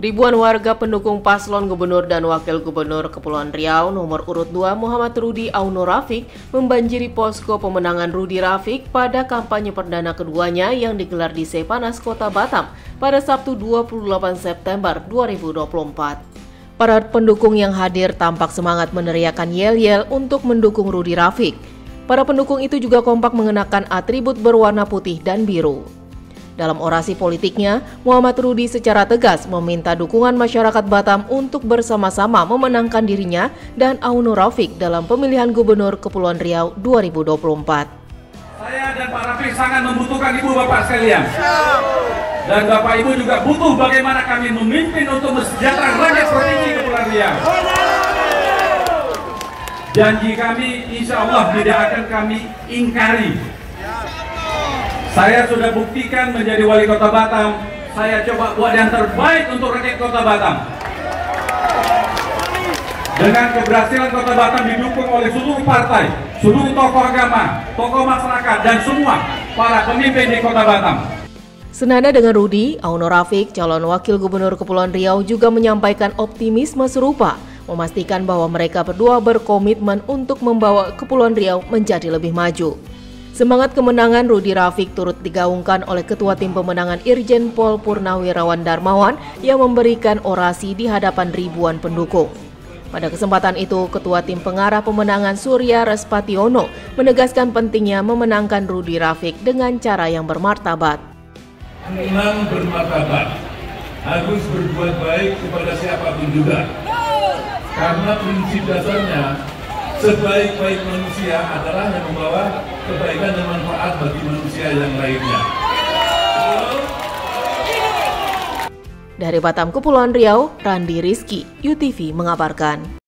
Ribuan warga pendukung paslon gubernur dan wakil gubernur Kepulauan Riau nomor urut 2 Muhammad Rudi Aunur Rafiq membanjiri posko pemenangan Rudi Rafiq pada kampanye perdana keduanya yang digelar di Sepanas, Kota Batam pada Sabtu 28 September 2024. Para pendukung yang hadir tampak semangat meneriakan yel-yel untuk mendukung Rudi Rafiq. Para pendukung itu juga kompak mengenakan atribut berwarna putih dan biru. Dalam orasi politiknya, Muhammad Rudi secara tegas meminta dukungan masyarakat Batam untuk bersama-sama memenangkan dirinya dan Aunur Rafiq dalam pemilihan Gubernur Kepulauan Riau 2024. Saya dan Pak Rafiq sangat membutuhkan Ibu Bapak sekalian. Dan Bapak Ibu juga butuh bagaimana kami memimpin untuk mesejahterakan rakyat provinsi Kepulauan Riau. Janji kami insya Allah tidak akan kami ingkari. Saya sudah buktikan menjadi wali kota Batam, saya coba buat yang terbaik untuk rakyat kota Batam. Dengan keberhasilan kota Batam didukung oleh seluruh partai, seluruh tokoh agama, tokoh masyarakat, dan semua para pemimpin di kota Batam. Senada dengan Rudi, Aunur Rafiq, calon wakil gubernur Kepulauan Riau juga menyampaikan optimisme serupa, memastikan bahwa mereka berdua berkomitmen untuk membawa Kepulauan Riau menjadi lebih maju. Semangat kemenangan Rudi Rafiq turut digaungkan oleh Ketua Tim Pemenangan Irjen Pol Purnawirawan Darmawan yang memberikan orasi di hadapan ribuan pendukung. Pada kesempatan itu, Ketua Tim Pengarah Pemenangan Surya Respationo menegaskan pentingnya memenangkan Rudi Rafiq dengan cara yang bermartabat. Menang bermartabat, harus berbuat baik kepada siapapun juga. Karena prinsip dasarnya, sebaik-baik manusia adalah yang membawa kebaikan dan manfaat bagi manusia yang lainnya. Dari Batam, Kepulauan Riau, Randi Rizky, UTV mengabarkan.